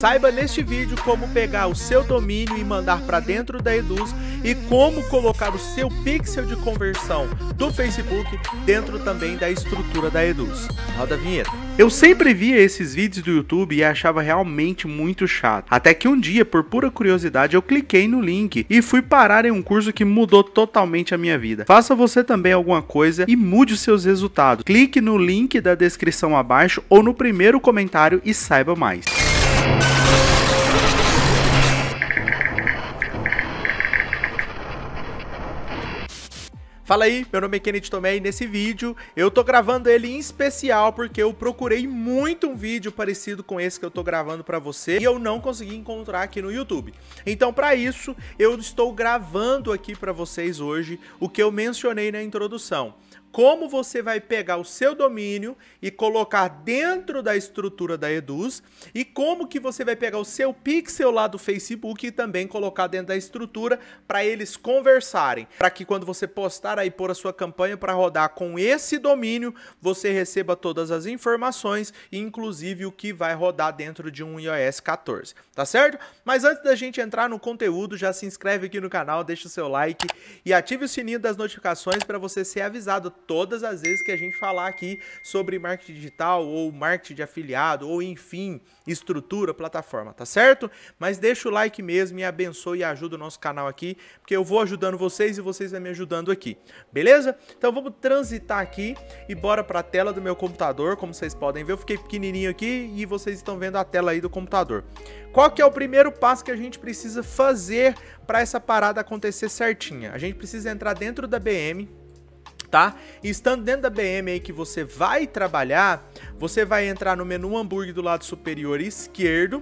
Saiba neste vídeo como pegar o seu domínio e mandar para dentro da Eduzz e como colocar o seu pixel de conversão do Facebook dentro também da estrutura da Eduzz. Roda a vinheta. Eu sempre via esses vídeos do YouTube e achava realmente muito chato. Até que um dia, por pura curiosidade, eu cliquei no link e fui parar em um curso que mudou totalmente a minha vida. Faça você também alguma coisa e mude os seus resultados. Clique no link da descrição abaixo ou no primeiro comentário e saiba mais. Fala aí, meu nome é Kennedy Tomé e nesse vídeo eu tô gravando ele em especial porque eu procurei muito um vídeo parecido com esse que eu tô gravando pra você e eu não consegui encontrar aqui no YouTube. Então pra isso eu estou gravando aqui pra vocês hoje o que eu mencionei na introdução. Como você vai pegar o seu domínio e colocar dentro da estrutura da Eduzz e como que você vai pegar o seu pixel lá do Facebook e também colocar dentro da estrutura para eles conversarem, para que quando você postar aí por a sua campanha para rodar com esse domínio, você receba todas as informações, inclusive o que vai rodar dentro de um iOS 14, tá certo? Mas antes da gente entrar no conteúdo, já se inscreve aqui no canal, deixa o seu like e ative o sininho das notificações para você ser avisado todas as vezes que a gente falar aqui sobre marketing digital ou marketing de afiliado ou enfim, estrutura, plataforma, tá certo? Mas deixa o like mesmo e abençoe e ajuda o nosso canal aqui, porque eu vou ajudando vocês e vocês vão me ajudando aqui, beleza? Então vamos transitar aqui e bora pra tela do meu computador, como vocês podem ver, eu fiquei pequenininho aqui e vocês estão vendo a tela aí do computador. Qual que é o primeiro passo que a gente precisa fazer para essa parada acontecer certinha? A gente precisa entrar dentro da BM, tá? E estando dentro da BM aí que você vai trabalhar, você vai entrar no menu hambúrguer do lado superior esquerdo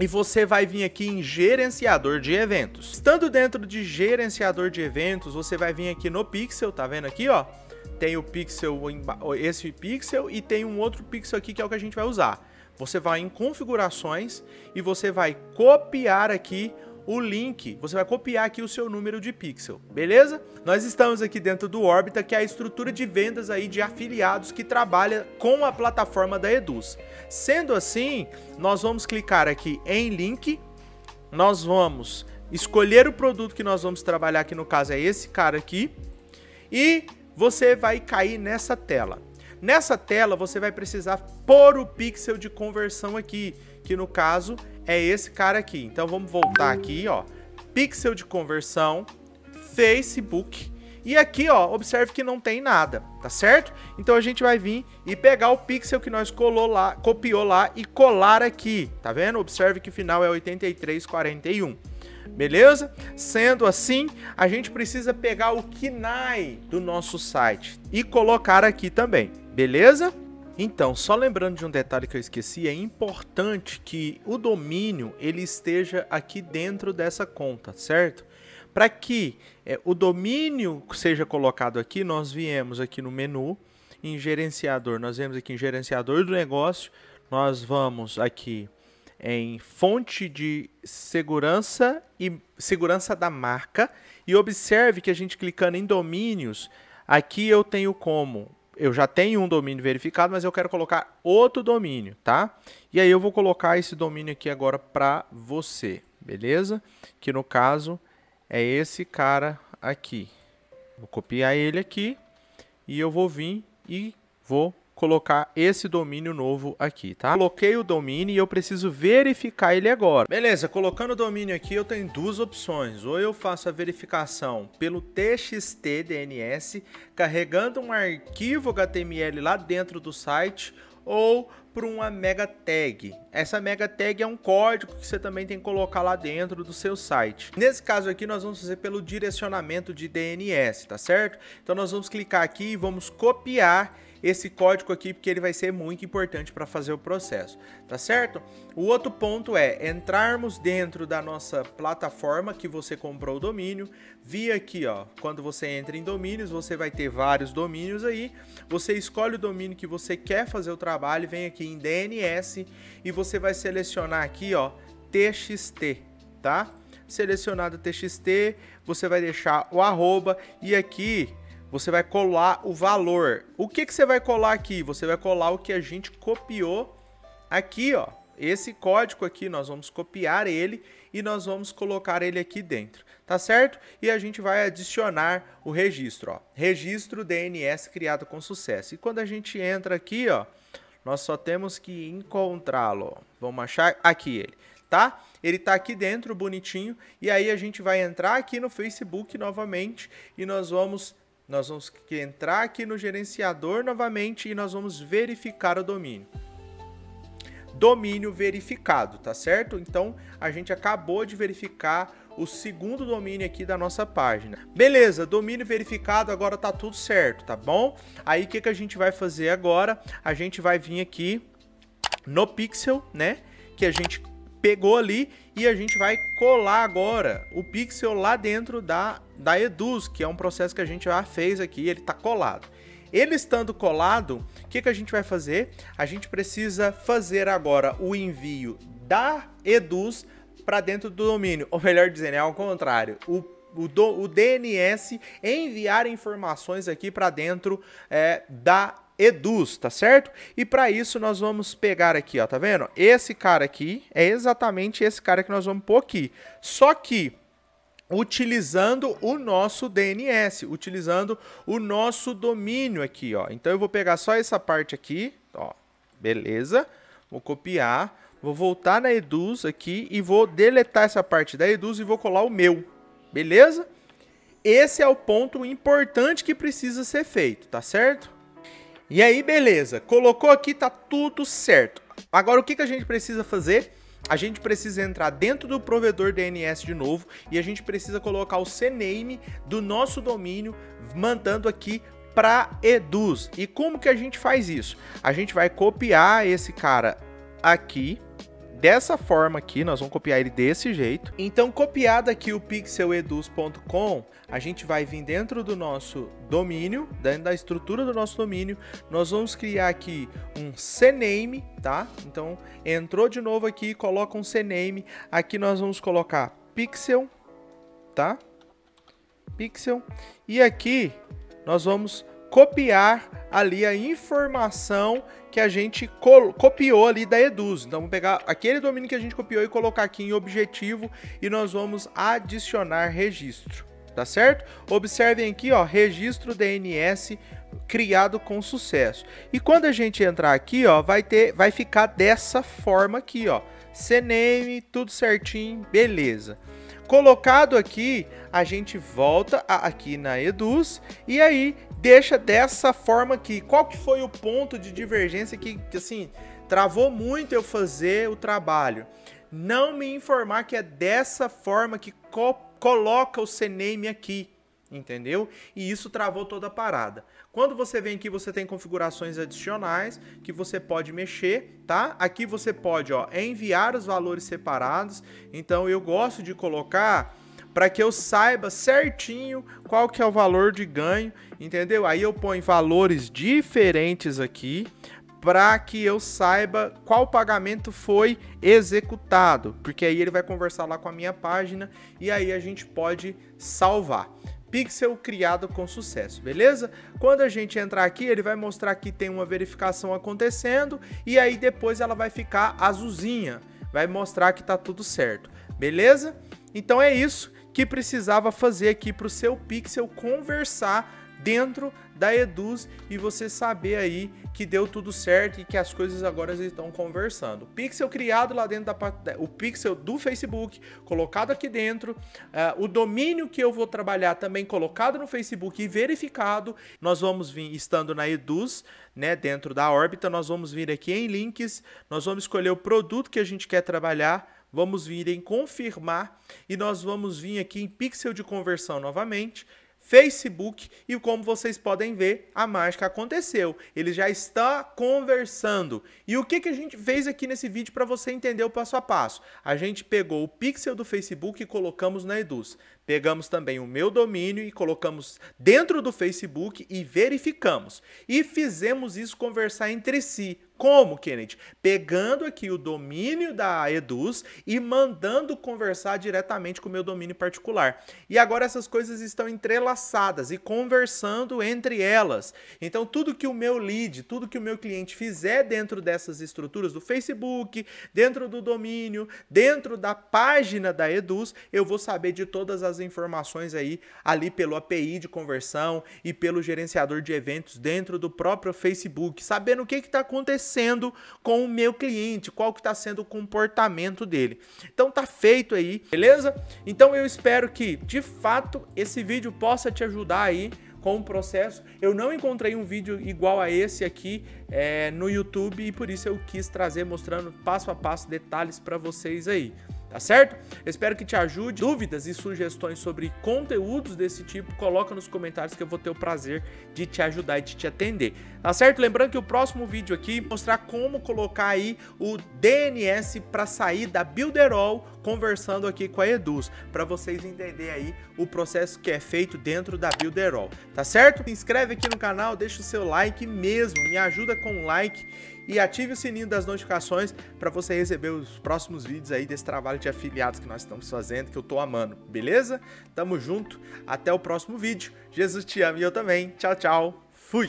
e você vai vir aqui em gerenciador de eventos. Estando dentro de gerenciador de eventos, você vai vir aqui no pixel, tá vendo aqui, ó? Tem o pixel, esse pixel e tem um outro pixel aqui que é o que a gente vai usar. Você vai em configurações e você vai copiar aqui o link, você vai copiar aqui o seu número de pixel, beleza? Nós estamos aqui dentro do Orbita, que é a estrutura de vendas aí de afiliados que trabalha com a plataforma da Eduzz. Sendo assim, nós vamos clicar aqui em link, nós vamos escolher o produto que nós vamos trabalhar, que no caso é esse cara aqui, e você vai cair nessa tela. Nessa tela você vai precisar pôr o pixel de conversão aqui, que no caso é esse cara aqui. Então vamos voltar aqui, ó, pixel de conversão, Facebook, e aqui, ó, observe que não tem nada, tá certo? Então a gente vai vir e pegar o pixel que nós copiou lá e colar aqui, tá vendo? Observe que o final é 8341, beleza? Sendo assim, a gente precisa pegar o CNAME do nosso site e colocar aqui também, beleza? Então, só lembrando de um detalhe que eu esqueci, é importante que o domínio ele esteja aqui dentro dessa conta, certo? Para que o domínio seja colocado aqui, nós viemos aqui no menu, em gerenciador, nós viemos aqui em gerenciador do negócio, nós vamos aqui em fonte de segurança e segurança da marca, e observe que a gente clicando em domínios, aqui eu tenho como... Eu já tenho um domínio verificado, mas eu quero colocar outro domínio, tá? E aí eu vou colocar esse domínio aqui agora para você, beleza? Que no caso é esse cara aqui. Vou copiar ele aqui e eu vou vir e vou colocar esse domínio novo aqui, tá? Coloquei o domínio e eu preciso verificar ele agora. Beleza, colocando o domínio aqui eu tenho duas opções. Ou eu faço a verificação pelo TXT DNS, carregando um arquivo HTML lá dentro do site, ou por uma mega tag. Essa mega tag é um código que você também tem que colocar lá dentro do seu site. Nesse caso aqui nós vamos fazer pelo direcionamento de DNS, tá certo? Então nós vamos clicar aqui e vamos copiar esse código aqui, porque ele vai ser muito importante para fazer o processo, tá certo? O outro ponto é entrarmos dentro da nossa plataforma que você comprou o domínio, via aqui, ó, quando você entra em domínios, você vai ter vários domínios aí, você escolhe o domínio que você quer fazer o trabalho, vem aqui em DNS e você vai selecionar aqui, ó, TXT, tá? Selecionado TXT, você vai deixar o arroba e aqui você vai colar o valor. O que você vai colar aqui? Você vai colar o que a gente copiou aqui, ó. Esse código aqui, nós vamos copiar ele e nós vamos colocar ele aqui dentro, tá certo? E a gente vai adicionar o registro, ó. Registro DNS criado com sucesso. E quando a gente entra aqui, ó, nós só temos que encontrá-lo. Vamos achar aqui ele, tá? Ele tá aqui dentro, bonitinho. E aí a gente vai entrar aqui no Facebook novamente e nós vamos entrar aqui no gerenciador novamente e nós vamos verificar o domínio. Domínio verificado, tá certo? Então, a gente acabou de verificar o segundo domínio aqui da nossa página. Beleza, domínio verificado, agora tá tudo certo, tá bom? Aí, o que a gente vai fazer agora? A gente vai vir aqui no pixel, né? Que a gente pegou ali e a gente vai colar agora o pixel lá dentro da Eduzz, que é um processo que a gente já fez aqui, ele tá colado. Ele estando colado, o que a gente vai fazer? A gente precisa fazer agora o envio da Eduzz para dentro do domínio, ou melhor dizendo, é ao contrário, o DNS enviar informações aqui para dentro da Eduzz, tá certo? E para isso nós vamos pegar aqui, ó, tá vendo? Esse cara aqui é exatamente esse cara que nós vamos pôr aqui, só que utilizando o nosso DNS, utilizando o nosso domínio aqui, ó. Então eu vou pegar só essa parte aqui, ó, beleza, vou copiar, vou voltar na Eduzz aqui e vou deletar essa parte da Eduzz e vou colar o meu, beleza? Esse é o ponto importante que precisa ser feito, tá certo? E aí, beleza, colocou aqui, tá tudo certo. Agora o que a gente precisa fazer? A gente precisa entrar dentro do provedor DNS de novo e a gente precisa colocar o CNAME do nosso domínio, mandando aqui para Eduzz. E como que a gente faz isso? A gente vai copiar esse cara aqui, dessa forma aqui, nós vamos copiar ele desse jeito. Então, copiado aqui o pixeleduzz.com, a gente vai vir dentro do nosso domínio, dentro da estrutura do nosso domínio, nós vamos criar aqui um CNAME, tá? Então, entrou de novo aqui, coloca um CNAME, aqui nós vamos colocar pixel, tá? Pixel, e aqui nós vamos copiar ali a informação que a gente copiou ali da Eduzz. Então, vamos pegar aquele domínio que a gente copiou e colocar aqui em objetivo e nós vamos adicionar registro, tá certo? Observem aqui, ó, registro DNS criado com sucesso. E quando a gente entrar aqui, ó, vai ficar dessa forma aqui, ó, CNAME, tudo certinho, beleza. Colocado aqui, a gente volta aqui na Eduzz e aí deixa dessa forma aqui. Qual que foi o ponto de divergência que assim, travou muito eu fazer o trabalho? Não me informar que é dessa forma que coloca o CNAME aqui, entendeu? E isso travou toda a parada. Quando você vem aqui, você tem configurações adicionais que você pode mexer, tá? Aqui você pode, ó, enviar os valores separados. Então, eu gosto de colocar para que eu saiba certinho qual que é o valor de ganho, entendeu? Aí eu ponho valores diferentes aqui para que eu saiba qual pagamento foi executado, porque aí ele vai conversar lá com a minha página e aí a gente pode salvar. Pixel criado com sucesso, beleza? Quando a gente entrar aqui, ele vai mostrar que tem uma verificação acontecendo e aí depois ela vai ficar azulzinha, vai mostrar que tá tudo certo, beleza? Então é isso que precisava fazer aqui para o seu pixel conversar dentro da Eduzz e você saber aí que deu tudo certo e que as coisas agora estão conversando. Pixel criado lá dentro o pixel do Facebook colocado aqui dentro, o domínio que eu vou trabalhar também colocado no Facebook e verificado. Nós vamos vir estando na Eduzz, né, dentro da Orbita, nós vamos vir aqui em links, nós vamos escolher o produto que a gente quer trabalhar. Vamos vir em confirmar e nós vamos vir aqui em pixel de conversão novamente, Facebook, e como vocês podem ver, a mágica aconteceu. Ele já está conversando. E o que a gente fez aqui nesse vídeo para você entender o passo a passo? A gente pegou o pixel do Facebook e colocamos na Eduzz. Pegamos também o meu domínio e colocamos dentro do Facebook e verificamos. E fizemos isso conversar entre si. Como, Kennedy? Pegando aqui o domínio da Eduzz e mandando conversar diretamente com o meu domínio particular. E agora essas coisas estão entrelaçadas e conversando entre elas. Então tudo que o meu lead, tudo que o meu cliente fizer dentro dessas estruturas do Facebook, dentro do domínio, dentro da página da Eduzz, eu vou saber de todas as informações aí ali pelo API de conversão e pelo gerenciador de eventos dentro do próprio Facebook, sabendo o que está acontecendo com o meu cliente, qual que está sendo o comportamento dele. Então tá feito aí, beleza? Então eu espero que de fato esse vídeo possa te ajudar aí com o processo. Eu não encontrei um vídeo igual a esse aqui no YouTube e por isso eu quis trazer mostrando passo a passo detalhes para vocês aí. Tá certo? Eu espero que te ajude. Dúvidas e sugestões sobre conteúdos desse tipo, coloca nos comentários que eu vou ter o prazer de te ajudar e de te atender. Tá certo? Lembrando que o próximo vídeo aqui mostrar como colocar aí o DNS para sair da Builderall conversando aqui com a Eduzz, para vocês entenderem aí o processo que é feito dentro da Builderall. Tá certo? Se inscreve aqui no canal, deixa o seu like mesmo, me ajuda com o like e ative o sininho das notificações para você receber os próximos vídeos aí desse trabalho de afiliados que nós estamos fazendo, que eu tô amando, beleza? Tamo junto, até o próximo vídeo. Jesus te ama e eu também. Tchau, tchau. Fui!